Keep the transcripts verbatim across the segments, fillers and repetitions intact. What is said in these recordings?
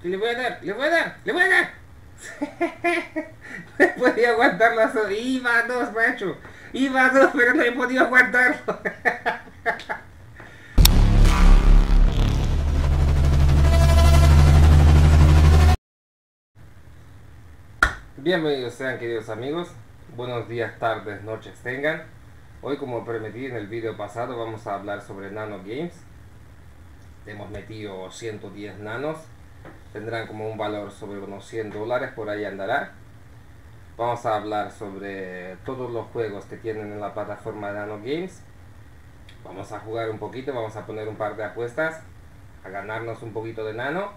Y le voy a dar, le voy a dar, le voy a dar. No podía aguantarlo. Iba a dos, macho. Iba a dos, pero no he podido aguantarlo. Bienvenidos sean, queridos amigos. Buenos días, tardes, noches tengan. Hoy, como prometí en el video pasado, vamos a hablar sobre Nano Games. Hemos metido ciento diez nanos. Tendrán como un valor sobre unos cien dólares, por ahí andará. Vamos a hablar sobre todos los juegos que tienen en la plataforma de Nano Games. Vamos a jugar un poquito, vamos a poner un par de apuestas a ganarnos un poquito de nano.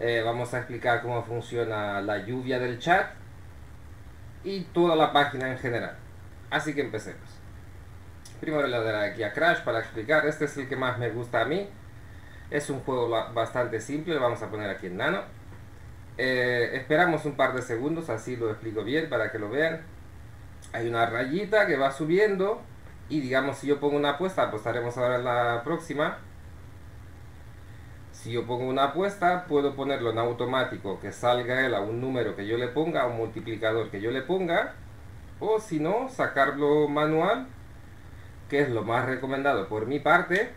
Eh, vamos a explicar cómo funciona la lluvia del chat y toda la página en general. Así que empecemos. Primero le daré aquí a Crash para explicar. Este es el que más me gusta a mí. Es un juego bastante simple, lo vamos a poner aquí en nano. Eh, esperamos un par de segundos, así lo explico bien para que lo vean. Hay una rayita que va subiendo y digamos si yo pongo una apuesta, apostaremos ahora en la próxima. Si yo pongo una apuesta, puedo ponerlo en automático, que salga él a un número que yo le ponga, a un multiplicador que yo le ponga. O si no, sacarlo manual, que es lo más recomendado por mi parte,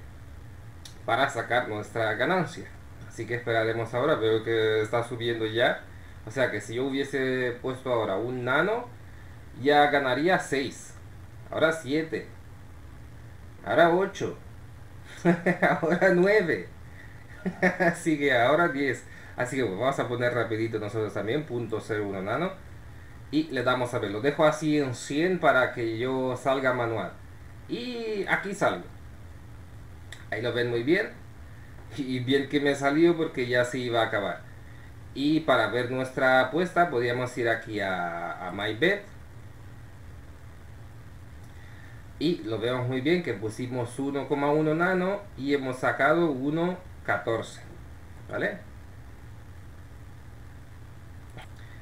para sacar nuestra ganancia. Así que esperaremos ahora, veo que está subiendo ya. O sea que si yo hubiese puesto ahora un nano, ya ganaría seis. Ahora siete. Ahora ocho. Ahora nueve. Así que ahora diez. Así que pues, vamos a poner rapidito nosotros también, punto cero uno nano. Y le damos a ver, lo dejo así en cien para que yo salga manual. Y aquí salgo. Ahí lo ven muy bien. Y bien que me salió porque ya se iba a acabar. Y para ver nuestra apuesta podíamos ir aquí a, a My Bet. Y lo vemos muy bien que pusimos uno coma uno nano y hemos sacado uno coma catorce. ¿Vale?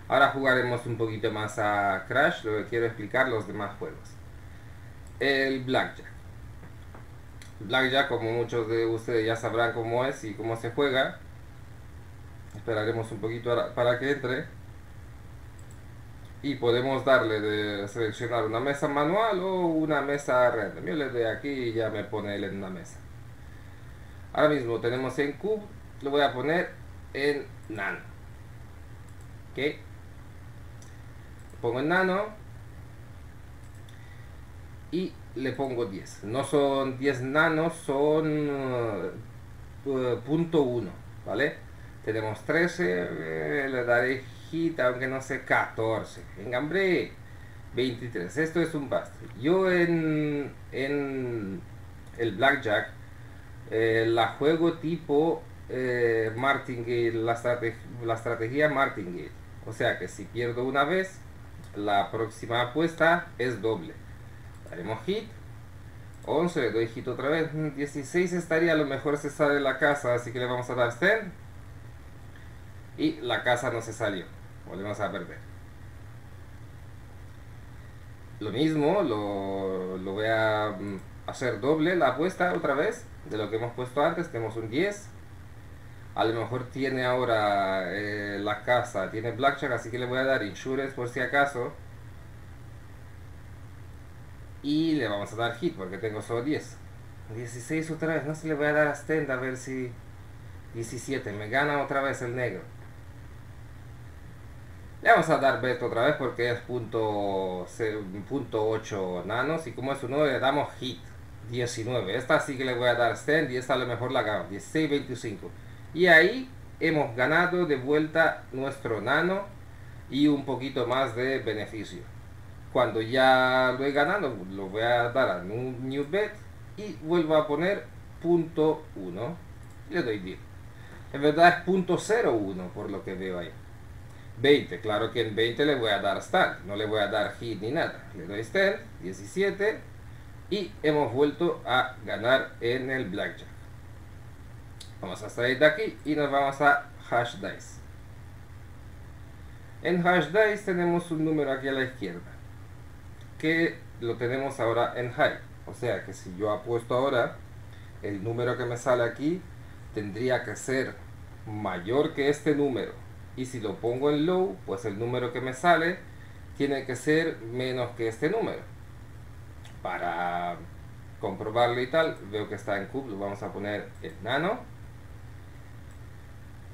Ahora jugaremos un poquito más a Crash. Lo que quiero explicar los demás juegos. El Blackjack. Blackjack, como muchos de ustedes ya sabrán cómo es y cómo se juega. Esperaremos un poquito para que entre. Y podemos darle de seleccionar una mesa manual o una mesa random. Yo le doy aquí y ya me pone él en una mesa. Ahora mismo tenemos en Cube. Lo voy a poner en nano. Ok. Pongo en nano. Y le pongo diez. No son diez nanos, son uh, punto uno, ¿vale? Tenemos trece, eh, le daré hijita, aunque no sé, catorce. Venga, hombre, veintitrés. Esto es un bastre. Yo en, en el Blackjack eh, la juego tipo eh, Martingale, la, estrateg la estrategia Martingale. O sea que si pierdo una vez, la próxima apuesta es doble. Haremos hit, once, le doy hit otra vez, dieciséis estaría, a lo mejor se sale la casa, así que le vamos a dar ten. Y la casa no se salió, volvemos a perder. Lo mismo, lo, lo voy a hacer doble la apuesta otra vez, de lo que hemos puesto antes, tenemos un diez. A lo mejor tiene ahora eh, la casa, tiene Blackjack, así que le voy a dar insurance por si acaso. Y le vamos a dar hit porque tengo solo diez. dieciséis otra vez, no se le voy a dar a Stend a ver si... diecisiete, me gana otra vez el negro. Le vamos a dar bet otra vez porque es punto ocho nanos. Y como es un nueve le damos hit. diecinueve, esta sí que le voy a dar Stend y esta a lo mejor la gano. dieciséis, veinticinco. Y ahí hemos ganado de vuelta nuestro nano y un poquito más de beneficio. Cuando ya lo he ganado, lo voy a dar a New Bet y vuelvo a poner punto uno. Le doy diez. En verdad es punto cero uno por lo que veo ahí. veinte. Claro que en veinte le voy a dar Stand. No le voy a dar Hit ni nada. Le doy Stand. diecisiete. Y hemos vuelto a ganar en el Blackjack. Vamos a salir de aquí y nos vamos a Hash Dice. En Hash Dice tenemos un número aquí a la izquierda, que lo tenemos ahora en high, o sea que si yo apuesto ahora, el número que me sale aquí tendría que ser mayor que este número, y si lo pongo en low, pues el número que me sale tiene que ser menos que este número. Para comprobarlo y tal, veo que está en Cube, lo vamos a poner en Nano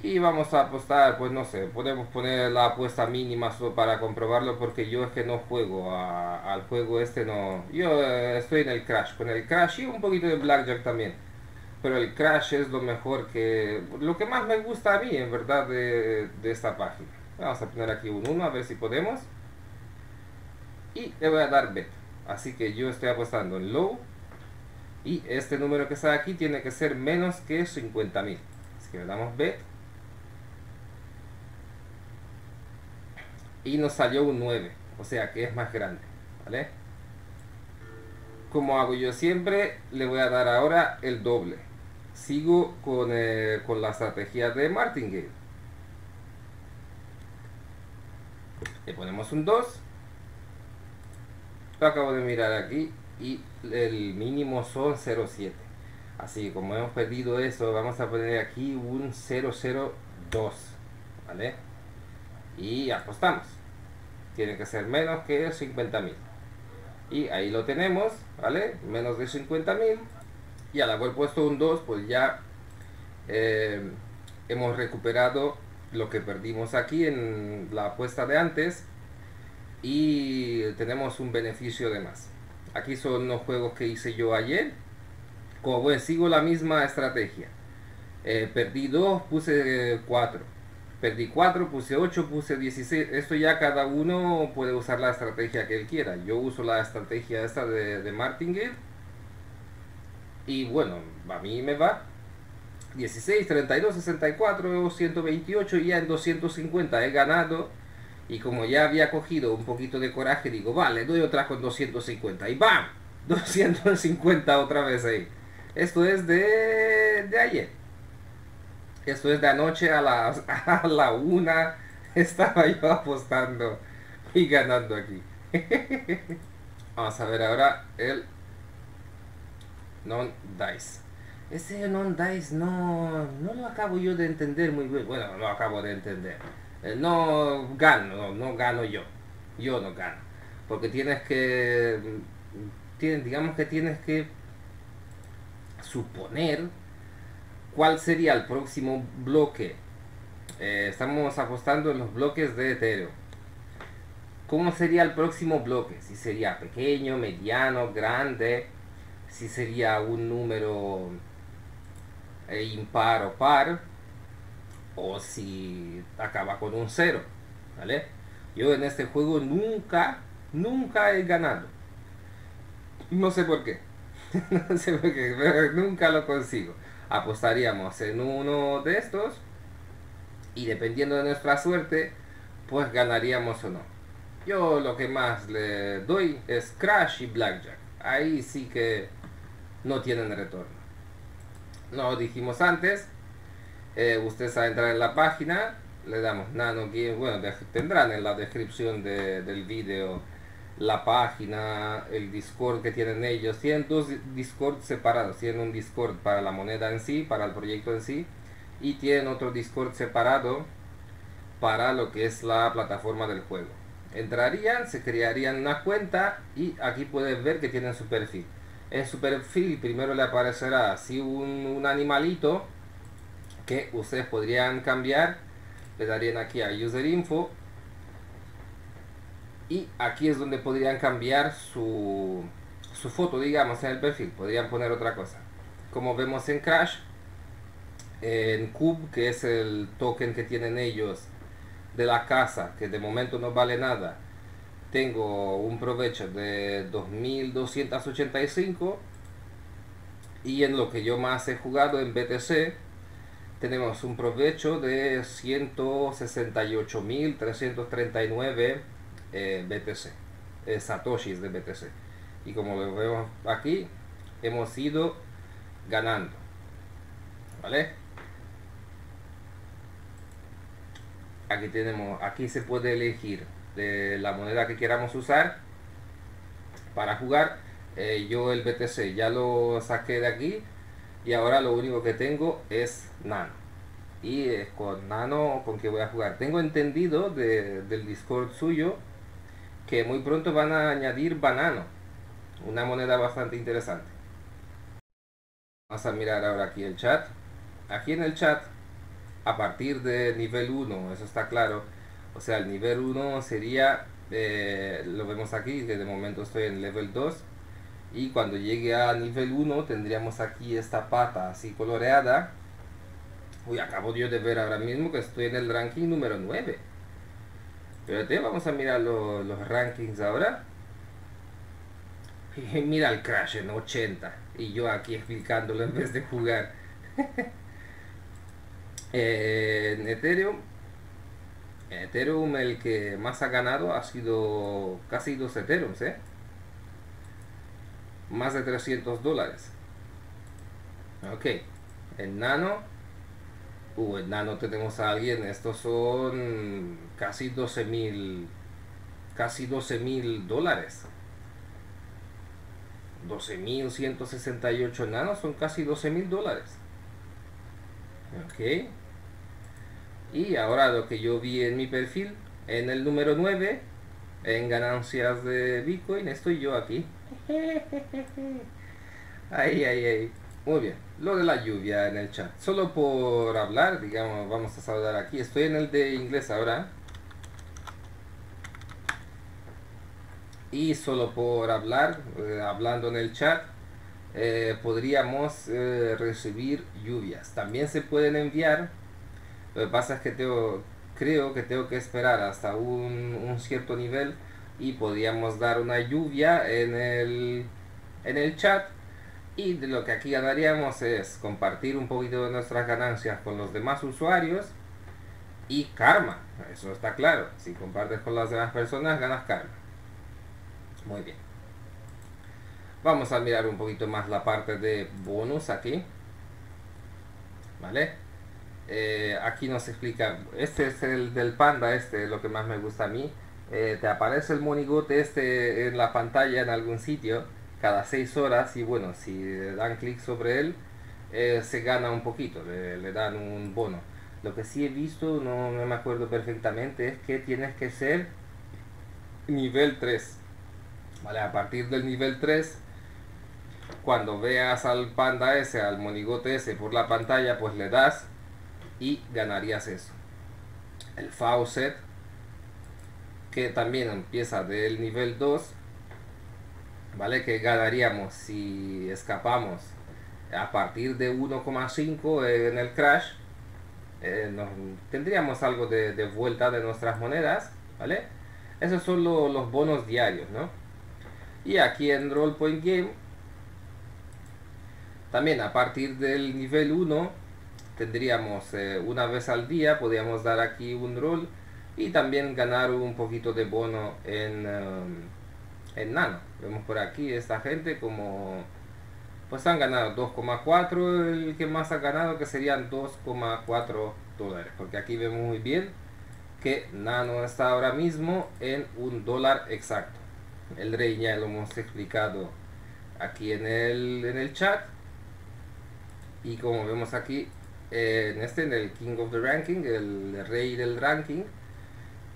y vamos a apostar, pues no sé, podemos poner la apuesta mínima solo para comprobarlo, porque yo es que no juego a, al juego este, no, yo eh, estoy en el Crash, con el Crash y un poquito de Blackjack también, pero el Crash es lo mejor, que lo que más me gusta a mí en verdad de, de esta página. Vamos a poner aquí un uno a ver si podemos, y le voy a dar bet, así que yo estoy apostando en low, y este número que sale aquí tiene que ser menos que cincuenta mil, así que le damos bet. Y nos salió un nueve, o sea que es más grande, ¿vale? Como hago yo siempre, le voy a dar ahora el doble. Sigo con, eh, con la estrategia de Martingale. Le ponemos un dos. Lo acabo de mirar aquí y el mínimo son cero coma siete. Así que como hemos perdido eso, vamos a poner aquí un cero coma cero dos, ¿vale? Y apostamos, tiene que ser menos que cincuenta mil, y ahí lo tenemos, vale, menos de cincuenta mil, y al haber puesto un dos, pues ya eh, hemos recuperado lo que perdimos aquí en la apuesta de antes, y tenemos un beneficio de más. Aquí son los juegos que hice yo ayer. Como ven, sigo la misma estrategia. eh, perdí dos, puse cuatro, perdí cuatro, puse ocho, puse dieciséis. Esto ya cada uno puede usar la estrategia que él quiera. Yo uso la estrategia esta de, de Martingale. Y bueno, a mí me va. dieciséis, treinta y dos, sesenta y cuatro, ciento veintiocho, y ya en doscientos cincuenta he ganado. Y como ya había cogido un poquito de coraje, digo, vale, doy otra con doscientos cincuenta. Y ¡bam! doscientos cincuenta otra vez ahí. Esto es de, de ayer. Esto es de anoche, a las a la una estaba yo apostando y ganando aquí. Vamos a ver ahora el non-dice. Ese non-dice no, no lo acabo yo de entender muy bien. Bueno, no lo acabo de entender. No gano, no, no gano yo. Yo no gano. Porque tienes que... Tienes, digamos que tienes que suponer... ¿Cuál sería el próximo bloque? Eh, estamos apostando en los bloques de Ethereum. ¿Cómo sería el próximo bloque? Si sería pequeño, mediano, grande, si sería un número eh, impar o par, o si acaba con un cero, ¿vale? Yo en este juego nunca, nunca he ganado. No sé por qué. No sé por qué, pero nunca lo consigo. Apostaríamos en uno de estos y dependiendo de nuestra suerte, pues ganaríamos o no. Yo lo que más le doy es Crash y Blackjack. Ahí sí que no tienen retorno. Lo dijimos antes. Eh, ustedes a entrar en la página, le damos Nano Games. Bueno, de, tendrán en la descripción de, del vídeo la página, el Discord que tienen ellos. Tienen dos Discord separados. Tienen un Discord para la moneda en sí, para el proyecto en sí, y tienen otro Discord separado para lo que es la plataforma del juego. Entrarían, se crearían una cuenta y aquí pueden ver que tienen su perfil. En su perfil primero le aparecerá así un, un animalito que ustedes podrían cambiar. Le darían aquí a User Info. Y aquí es donde podrían cambiar su, su foto, digamos, en el perfil. Podrían poner otra cosa. Como vemos en Crash, en Cube, que es el token que tienen ellos de la casa, que de momento no vale nada, tengo un provecho de dos mil doscientos ochenta y cinco. Y en lo que yo más he jugado, en B T C, tenemos un provecho de ciento sesenta y ocho mil trescientos treinta y nueve Eh, B T C, eh, Satoshis de B T C, y como lo vemos aquí, hemos ido ganando, ¿vale? Aquí tenemos, aquí se puede elegir de la moneda que queramos usar para jugar. eh, yo el B T C ya lo saqué de aquí y ahora lo único que tengo es Nano. y es con Nano con que voy a jugar. Tengo entendido de, del Discord suyo que muy pronto van a añadir banano, una moneda bastante interesante. Vamos a mirar ahora aquí el chat. Aquí en el chat, a partir de nivel uno, eso está claro. O sea, el nivel uno sería, eh, lo vemos aquí, que de momento estoy en level dos. Y cuando llegue a nivel uno tendríamos aquí esta pata así coloreada. Uy, acabo yo de ver ahora mismo que estoy en el ranking número nueve. Pero te vamos a mirar lo, los rankings ahora. Y mira el Crash en ochenta. Y yo aquí explicándolo en vez de jugar. eh, en Ethereum. En Ethereum el que más ha ganado ha sido casi dos Ethereums, ¿eh? Más de trescientos dólares. Ok, en Nano, uh, en Nano tenemos a alguien. Estos son casi doce mil, casi doce mil dólares, doce mil ciento sesenta y ocho nanos, son casi doce mil dólares. Ok, y ahora lo que yo vi en mi perfil, en el número nueve en ganancias de Bitcoin estoy yo aquí. Ay, ay, ay. Muy bien, lo de la lluvia en el chat, solo por hablar, digamos, vamos a saludar aquí. Estoy en el de inglés ahora. Y solo por hablar, eh, hablando en el chat, eh, podríamos eh, recibir lluvias. También se pueden enviar. Lo que pasa es que tengo, creo que tengo que esperar hasta un, un cierto nivel. Y podríamos dar una lluvia en el, en el chat. Y de lo que aquí ganaríamos es compartir un poquito de nuestras ganancias con los demás usuarios. Y karma, eso está claro. Si compartes con las demás personas, ganas karma. Muy bien. Vamos a mirar un poquito más la parte de bonus aquí. ¿Vale? Eh, aquí nos explica. Este es el del panda, este es lo que más me gusta a mí. Eh, te aparece el monigote este en la pantalla en algún sitio cada seis horas y bueno, si dan clic sobre él, eh, se gana un poquito, le, le dan un bono. Lo que sí he visto, no, no me acuerdo perfectamente, es que tienes que ser nivel tres. Vale, a partir del nivel tres, cuando veas al panda ese, al monigote ese por la pantalla, pues le das y ganarías eso. El faucet, que también empieza del nivel dos, ¿vale? Que ganaríamos si escapamos a partir de uno coma cinco en el Crash. Eh, nos, tendríamos algo de, de vuelta de nuestras monedas, ¿vale? Esos son lo, los bonos diarios, ¿no? Y aquí en Rollpoint Game, también a partir del nivel uno, tendríamos eh, una vez al día, podríamos dar aquí un roll. Y también ganar un poquito de bono en, um, en Nano. Vemos por aquí esta gente como... Pues han ganado dos coma cuatro, el que más ha ganado que serían dos coma cuatro dólares. Porque aquí vemos muy bien que Nano está ahora mismo en un dólar exacto. El rey ya lo hemos explicado aquí en el, en el chat. Y como vemos aquí, eh, en este, en el King of the Ranking, el rey del ranking...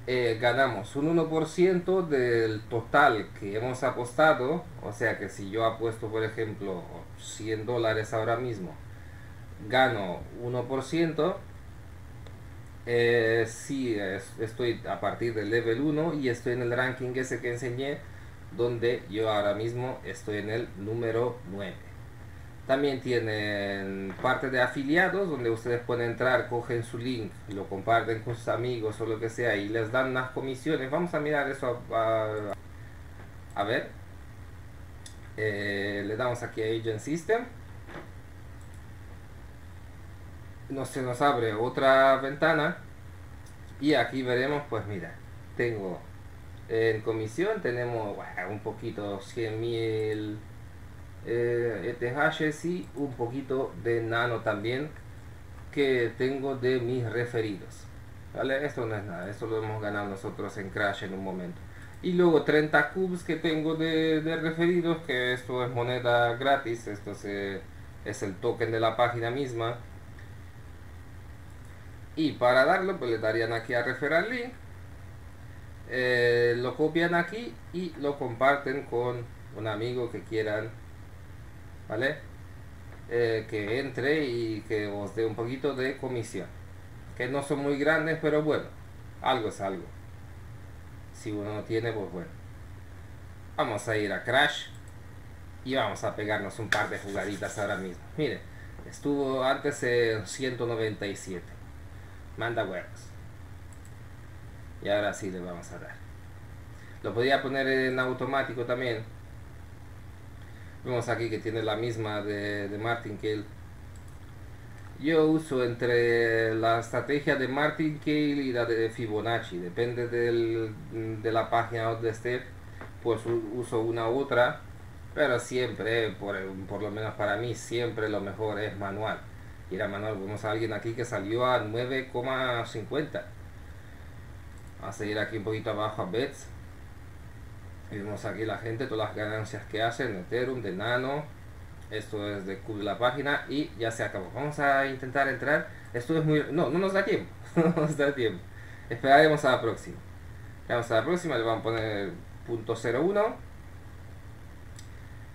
Eh, ganamos un uno por ciento del total que hemos apostado. O sea que si yo apuesto por ejemplo cien dólares ahora mismo, gano uno por ciento. eh, si es, estoy a partir del level uno y estoy en el ranking ese que enseñé, donde yo ahora mismo estoy en el número nueve. También tienen parte de afiliados, donde ustedes pueden entrar, cogen su link, lo comparten con sus amigos o lo que sea y les dan unas comisiones. Vamos a mirar eso a, a, a ver. Eh, le damos aquí a Agent System. No, se nos abre otra ventana y aquí veremos, pues mira, tengo en comisión, tenemos bueno, un poquito, cien mil... Eh, este hashes y un poquito de nano también que tengo de mis referidos, ¿vale? Esto no es nada, esto lo hemos ganado nosotros en Crash en un momento. Y luego treinta cubes que tengo de, de referidos, que esto es moneda gratis, esto se, es el token de la página misma. y para darlo pues le darían aquí a referral link, eh, lo copian aquí y lo comparten con un amigo que quieran, ¿vale? Eh, que entre y que os dé un poquito de comisión, que no son muy grandes, pero bueno, algo es algo. Si uno no tiene, pues bueno. Vamos a ir a Crash y vamos a pegarnos un par de jugaditas ahora mismo. Miren, estuvo antes en ciento noventa y siete. Manda huevos. Y ahora sí le vamos a dar. Lo podía poner en automático también. Vemos aquí que tiene la misma de, de Martingale. Yo uso entre la estrategia de Martingale y la de Fibonacci. Depende del, de la página donde esté, pues uso una u otra. Pero siempre, por, por lo menos para mí, siempre lo mejor es manual. Y era manual. Vemos a alguien aquí que salió a nueve coma cincuenta. Vamos a seguir aquí un poquito abajo a Bets. Y vemos aquí la gente, todas las ganancias que hacen, Ethereum, de Nano, esto es de Cube la página y ya se acabó. Vamos a intentar entrar, esto es muy... no, no nos da tiempo, no nos da tiempo, esperaremos a la próxima. Vamos a la próxima, le vamos a poner punto cero uno,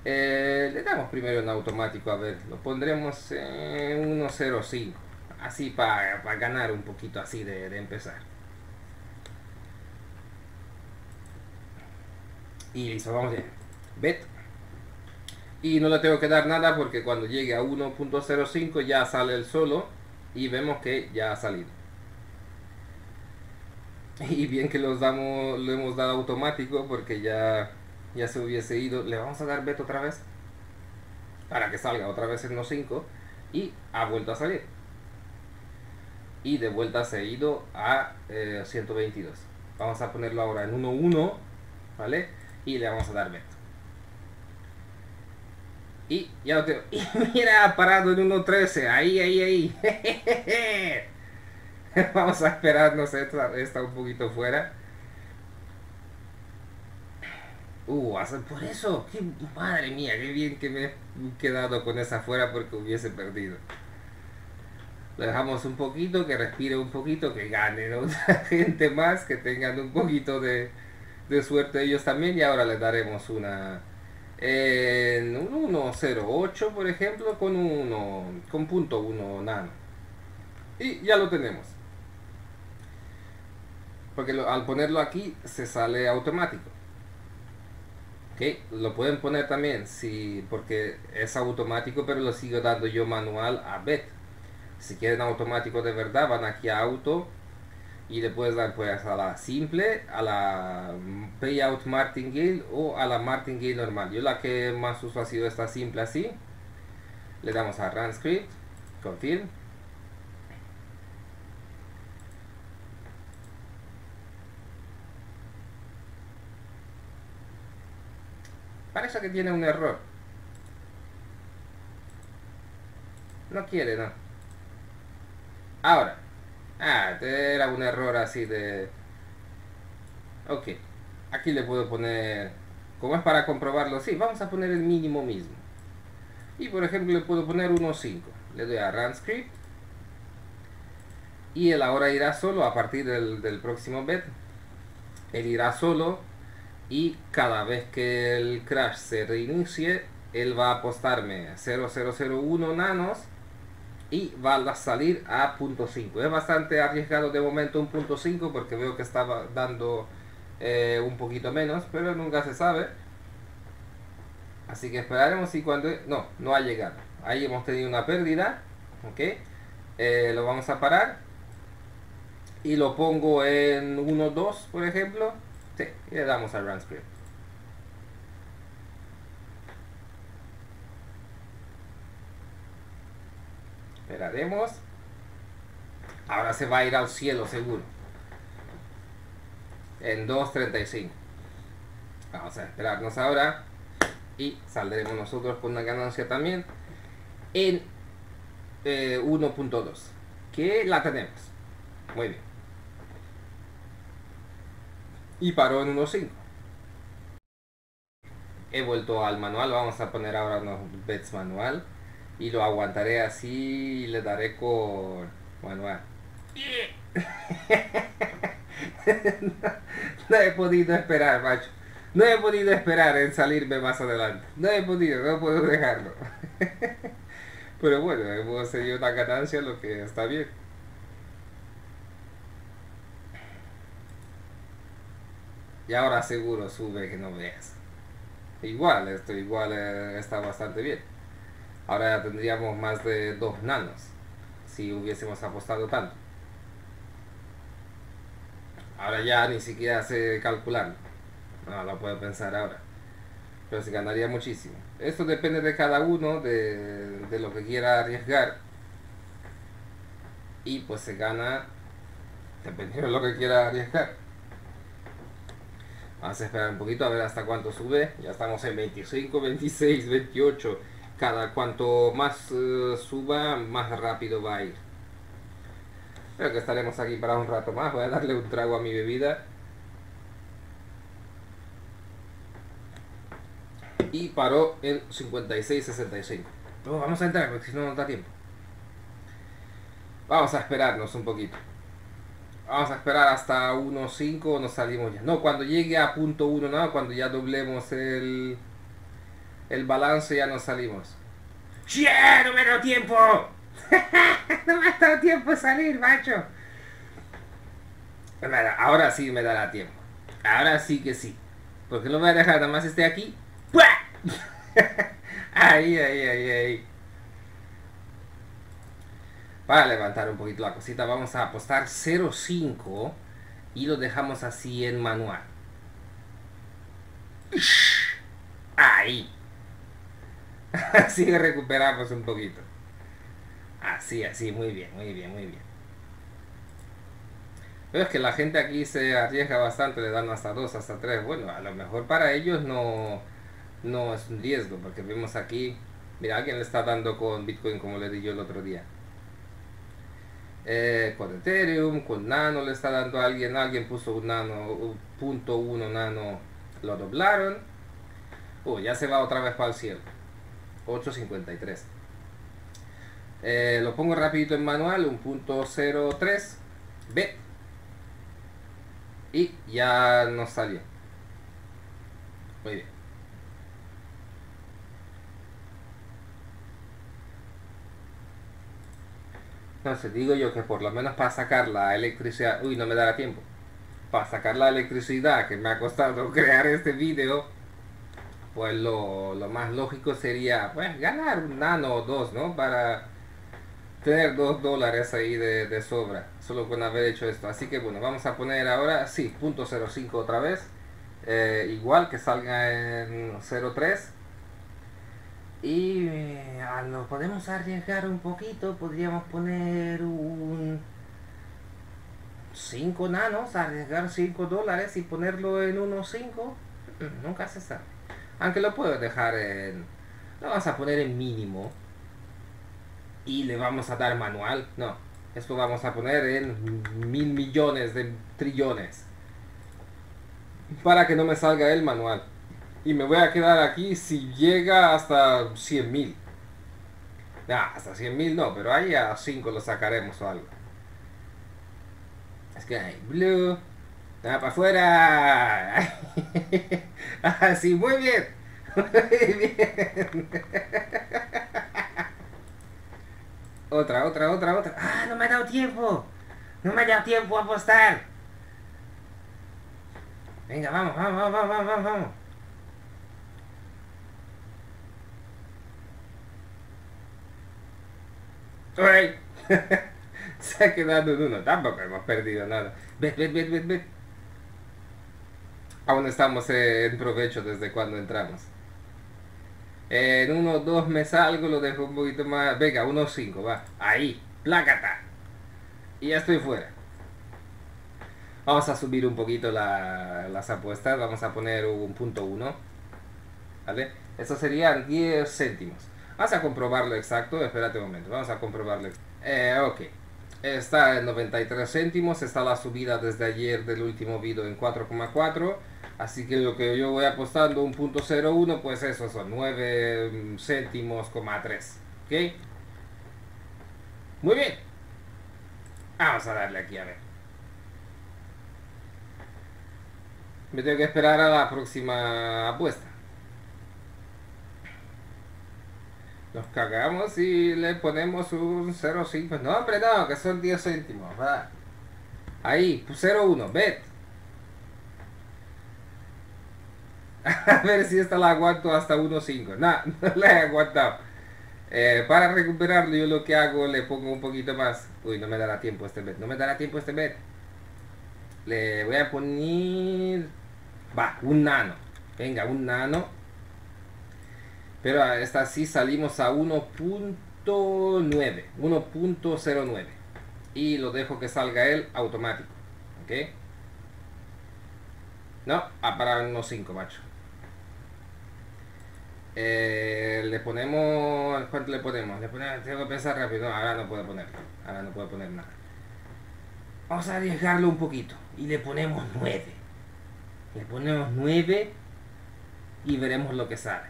eh, le damos primero en automático, a ver, lo pondremos en uno cero cinco, así para pa ganar un poquito así de, de empezar. Y listo, vamos bien. Bet. Y no le tengo que dar nada porque cuando llegue a uno punto cero cinco ya sale el solo. Y vemos que ya ha salido. Y bien que los damos, lo hemos dado automático porque ya, ya se hubiese ido. Le vamos a dar bet otra vez. Para que salga otra vez en uno punto cinco. Y ha vuelto a salir. Y de vuelta se ha ido a eh, ciento veintidós. Vamos a ponerlo ahora en uno punto uno. ¿Vale? Y le vamos a dar bet. Y ya lo tengo. Y mira, parado en uno punto trece. Ahí, ahí, ahí. Jejeje. Vamos a esperarnos esta, esta un poquito fuera. Uh, por eso. Qué, madre mía, qué bien que me he quedado con esa fuera porque hubiese perdido. Lo dejamos un poquito, que respire un poquito, que ganen otra gente más, que tengan un poquito de... de suerte ellos también. Y ahora les daremos una en un uno punto cero ocho, por ejemplo, con uno con punto uno nano. Y ya lo tenemos porque lo, al ponerlo aquí se sale automático. Ok, lo pueden poner también si porque es automático, pero lo sigo dando yo manual a bet. Si quieren automático de verdad, van aquí a auto y le puedes dar pues a la simple, a la payout Martingale o a la Martingale normal. Yo la que más uso ha sido esta simple así. Le damos a run script, confirm. Parece que tiene un error. No quiere, no. Ahora. Ah, era un error así de... Ok, aquí le puedo poner... Como es para comprobarlo, sí, vamos a poner el mínimo mismo. Y por ejemplo le puedo poner uno punto cinco. Le doy a Run Script. Y él ahora irá solo a partir del, del próximo bet. Él irá solo. Y cada vez que el Crash se reinicie, él va a apostarme cero punto cero cero uno nanos. Y va a salir a punto cinco. Es bastante arriesgado de momento un punto cinco porque veo que estaba dando eh, un poquito menos, pero nunca se sabe. Así que esperaremos y cuando... No, no ha llegado. Ahí hemos tenido una pérdida. Ok. Eh, lo vamos a parar. Y lo pongo en uno punto dos, por ejemplo. Sí, y le damos a Run Script. Esperaremos. Ahora se va a ir al cielo seguro. En dos punto treinta y cinco. Vamos a esperarnos ahora. Y saldremos nosotros con una ganancia también. En eh, uno punto dos. Que la tenemos. Muy bien. Y paró en uno punto cinco. He vuelto al manual. Vamos a poner ahora unos bets manual. Y lo aguantaré así y le daré con manual. no, no he podido esperar, macho. No he podido esperar en salirme más adelante. No he podido, no puedo dejarlo. Pero bueno, hemos tenido una ganancia, lo que está bien. Y ahora seguro sube que no veas. Igual, esto igual eh, está bastante bien. Ahora ya tendríamos más de dos nanos si hubiésemos apostado tanto. Ahora ya ni siquiera sé calcular. No lo puedo pensar ahora. Pero se ganaría muchísimo. Esto depende de cada uno, de, de lo que quiera arriesgar. Y pues se gana dependiendo de lo que quiera arriesgar. Vamos a esperar un poquito a ver hasta cuánto sube. Ya estamos en veinticinco, veintiséis, veintiocho. Cada cuanto más uh, suba, más rápido va a ir. Creo que estaremos aquí para un rato más. Voy a darle un trago a mi bebida. Y paró en cincuenta y seis sesenta y cinco. No, vamos a entrar porque si no nos da tiempo. Vamos a esperarnos un poquito. Vamos a esperar hasta uno punto cinco, nos salimos ya. No, cuando llegue a punto uno, no, cuando ya doblemos el, el balance ya nos salimos. ¡Yeah! ¡No me ha dado tiempo! ¡No me ha dado tiempo de salir, macho! Ahora sí me dará tiempo. Ahora sí que sí. Porque no me voy a dejar nada más esté aquí. Ahí, ahí, ahí, ahí. Para levantar un poquito la cosita, vamos a apostar cero punto cinco y lo dejamos así en manual. Ahí. Así recuperamos un poquito. Así, así, muy bien, muy bien, muy bien. Pero es que la gente aquí se arriesga bastante, le dan hasta dos, hasta tres. Bueno, a lo mejor para ellos no, no es un riesgo, porque vemos aquí, mira, alguien le está dando con Bitcoin como le di yo el otro día. Eh, con Ethereum, con Nano le está dando a alguien, alguien puso un Nano, un punto uno Nano, lo doblaron. Uh, ya se va otra vez para el cielo. ocho cincuenta y tres. Eh, lo pongo rapidito en manual, un punto cero punto tres. B. Y ya nos salió. Muy bien. No sé, digo yo que por lo menos para sacar la electricidad... Uy, no me dará tiempo. Para sacar la electricidad que me ha costado crear este video, pues lo, lo más lógico sería, pues, ganar un nano o dos, ¿no? Para tener dos dólares ahí de, de sobra, solo con haber hecho esto. Así que bueno, vamos a poner ahora, sí, punto cero cinco otra vez. Eh, igual que salga en cero punto tres. Y ah, nos podemos arriesgar un poquito, podríamos poner un cinco nanos, arriesgar cinco dólares y ponerlo en uno punto cinco. Nunca se sabe. Aunque lo puedo dejar en... Lo vamos a poner en mínimo. Y le vamos a dar manual. No, esto vamos a poner en mil millones de trillones. Para que no me salga el manual. Y me voy a quedar aquí si llega hasta cien mil. Nah, hasta cien mil no, pero ahí a cinco lo sacaremos o algo. Es que hay blue. Nada, para afuera. Así, muy bien. Muy bien. Otra, otra, otra, otra. Ah, no me ha dado tiempo. No me ha dado tiempo a apostar. Venga, vamos, vamos, vamos, vamos, vamos. Se ha quedado en uno, tampoco hemos perdido nada. Ve, ve, ve, ve, ve. Aún estamos en provecho desde cuando entramos. En uno, dos me salgo, lo dejo un poquito más. Venga, uno, cinco, va. Ahí, plácata. Y ya estoy fuera. Vamos a subir un poquito la, las apuestas. Vamos a poner un punto uno. ¿Vale? Eso serían diez céntimos. Vamos a comprobarlo exacto, espérate un momento, vamos a comprobarlo. Eh, ok, está en noventa y tres céntimos, está la subida desde ayer del último video en cuatro coma cuatro. Así que lo que yo voy apostando, un punto cero uno, pues eso son nueve céntimos, coma tres. Ok, muy bien. Vamos a darle aquí, a ver. Me tengo que esperar a la próxima apuesta. Nos cagamos y le ponemos un cero coma cinco. No, hombre, no, que son diez céntimos, ¿verdad? Ahí, cero uno, bet. A ver si esta la aguanto hasta uno cinco. Nah, no la he aguantado. Eh, para recuperarlo yo lo que hago, le pongo un poquito más. Uy, no me dará tiempo este bet. No me dará tiempo este bet. Le voy a poner... Va, un nano. Venga, un nano. Pero a esta sí salimos a uno punto nueve, uno punto cero nueve. Y lo dejo que salga él automático. ¿Ok? No, ah, para uno punto cinco, macho. Eh, le ponemos... ¿Cuánto le ponemos? Le ponemos... Tengo que pensar rápido. No, ahora no puedo poner. Ahora no puedo poner nada. Vamos a arriesgarlo un poquito. Y le ponemos nueve. Le ponemos nueve. Y veremos lo que sale.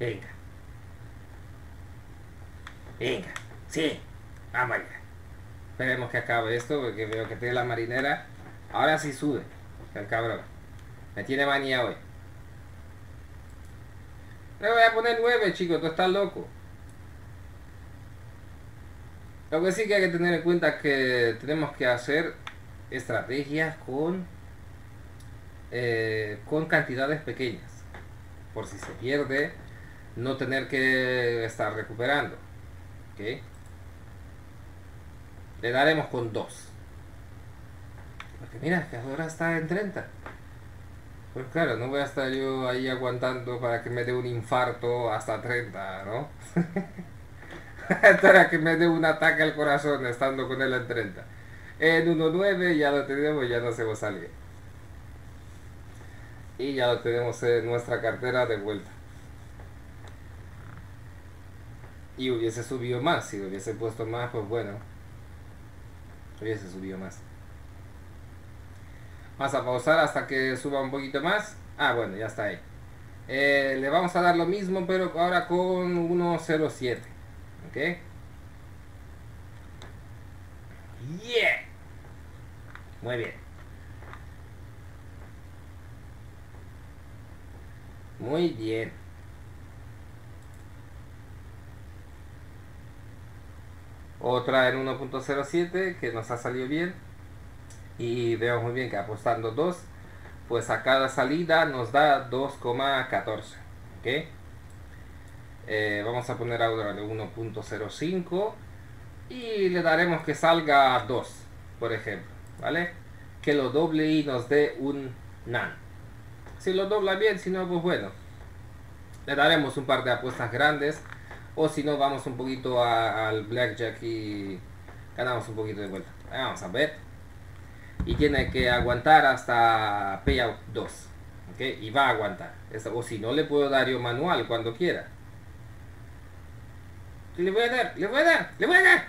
Venga. Venga. Sí. Vamos allá. Esperemos que acabe esto porque veo que tiene la marinera. Ahora sí sube. El cabrón. Me tiene manía hoy. Le voy a poner nueve, chicos. Tú estás loco. Lo que sí que hay que tener en cuenta es que tenemos que hacer estrategias con, eh, con cantidades pequeñas. Por si se pierde, no tener que estar recuperando. ¿Okay? Le daremos con dos. Porque mira, que ahora está en treinta. Pues claro, no voy a estar yo ahí aguantando para que me dé un infarto hasta treinta, ¿no? Para que me dé un ataque al corazón estando con él en treinta. En uno nueve ya lo tenemos, ya no se va a salir. Y ya lo tenemos en nuestra cartera de vuelta. Y hubiese subido más, si lo hubiese puesto más, pues bueno, hubiese subido más. Vamos a pausar hasta que suba un poquito más. Ah, bueno, ya está ahí. Eh, le vamos a dar lo mismo, pero ahora con uno cero siete. ¿Ok? ¡Yeah! Muy bien. Muy bien. Otra en uno punto cero siete que nos ha salido bien. Y veo muy bien que apostando dos, pues a cada salida nos da dos coma catorce. ¿Okay? Eh, vamos a poner ahora de uno punto cero cinco y le daremos que salga dos, por ejemplo. ¿Vale? Que lo doble y nos dé un nano. Si lo dobla bien, si no, pues bueno. Le daremos un par de apuestas grandes. O si no, vamos un poquito a, al Blackjack y ganamos un poquito de vuelta. Vamos a ver. Y tiene que aguantar hasta payout dos. ¿Ok? Y va a aguantar. Eso, o si no, le puedo dar yo manual cuando quiera. Le voy a dar, le voy a dar, le voy a dar.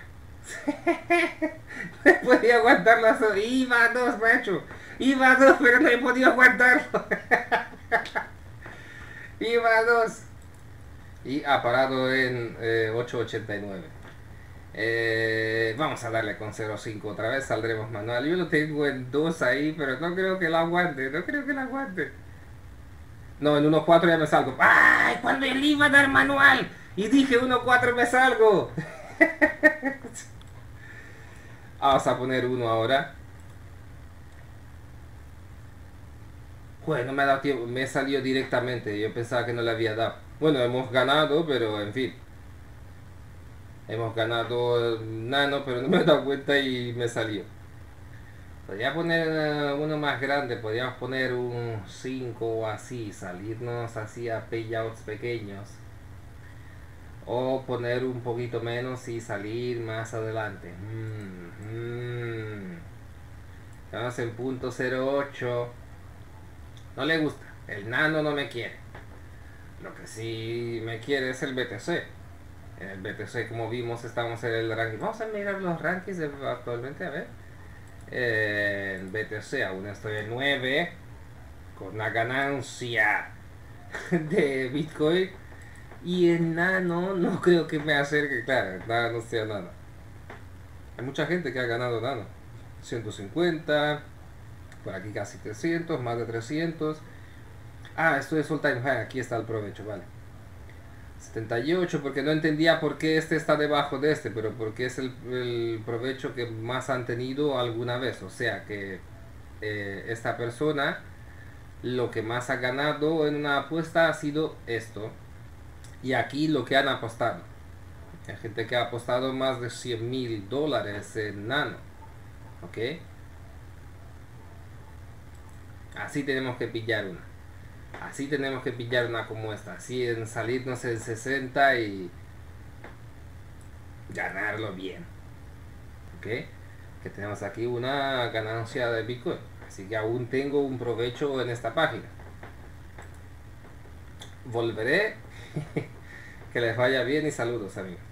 No he podido aguantar las dos. Iba a dos, macho. Iba a dos, pero no he podido aguantarlo. Iba a dos. Y ha parado en eh, ocho ochenta y nueve. eh, Vamos a darle con cero cinco otra vez. Saldremos manual. Yo lo tengo en dos ahí, pero no creo que lo aguante. No creo que lo aguante. No, en uno cuatro ya me salgo. ¡Ay! Cuando él iba a dar manual y dije uno cuatro me salgo. Vamos a poner uno ahora. Pues no me ha dado tiempo. Me salió directamente. Yo pensaba que no le había dado. Bueno, hemos ganado, pero en fin. Hemos ganado nano, pero no me he dado cuenta y me salió. Podría poner uno más grande, podríamos poner un cinco o así, salirnos así a payouts pequeños. O poner un poquito menos y salir más adelante. Mm, mm. Estamos en punto cero ocho. No le gusta, el nano no me quiere. Lo que sí me quiere es el B T C. En el B T C, como vimos, estamos en el ranking. Vamos a mirar los rankings actualmente, a ver. Eh, en B T C aún estoy en nueve. Con la ganancia de Bitcoin. Y en nano no creo que me acerque. Claro, nada, no sea nada. Hay mucha gente que ha ganado nano, ciento cincuenta, por aquí casi trescientos, más de trescientos. Ah, esto es all time high, aquí está el provecho, vale. setenta y ocho, porque no entendía por qué este está debajo de este, pero porque es el, el provecho que más han tenido alguna vez. O sea que eh, esta persona lo que más ha ganado en una apuesta ha sido esto. Y aquí lo que han apostado. Hay gente que ha apostado más de cien mil dólares en nano. Ok. Así tenemos que pillar una. Así tenemos que pillar una como esta. Así en salirnos en sesenta y ganarlo bien. Ok. Que tenemos aquí una ganancia de Bitcoin. Así que aún tengo un provecho en esta página. Volveré. Que les vaya bien y saludos, amigos.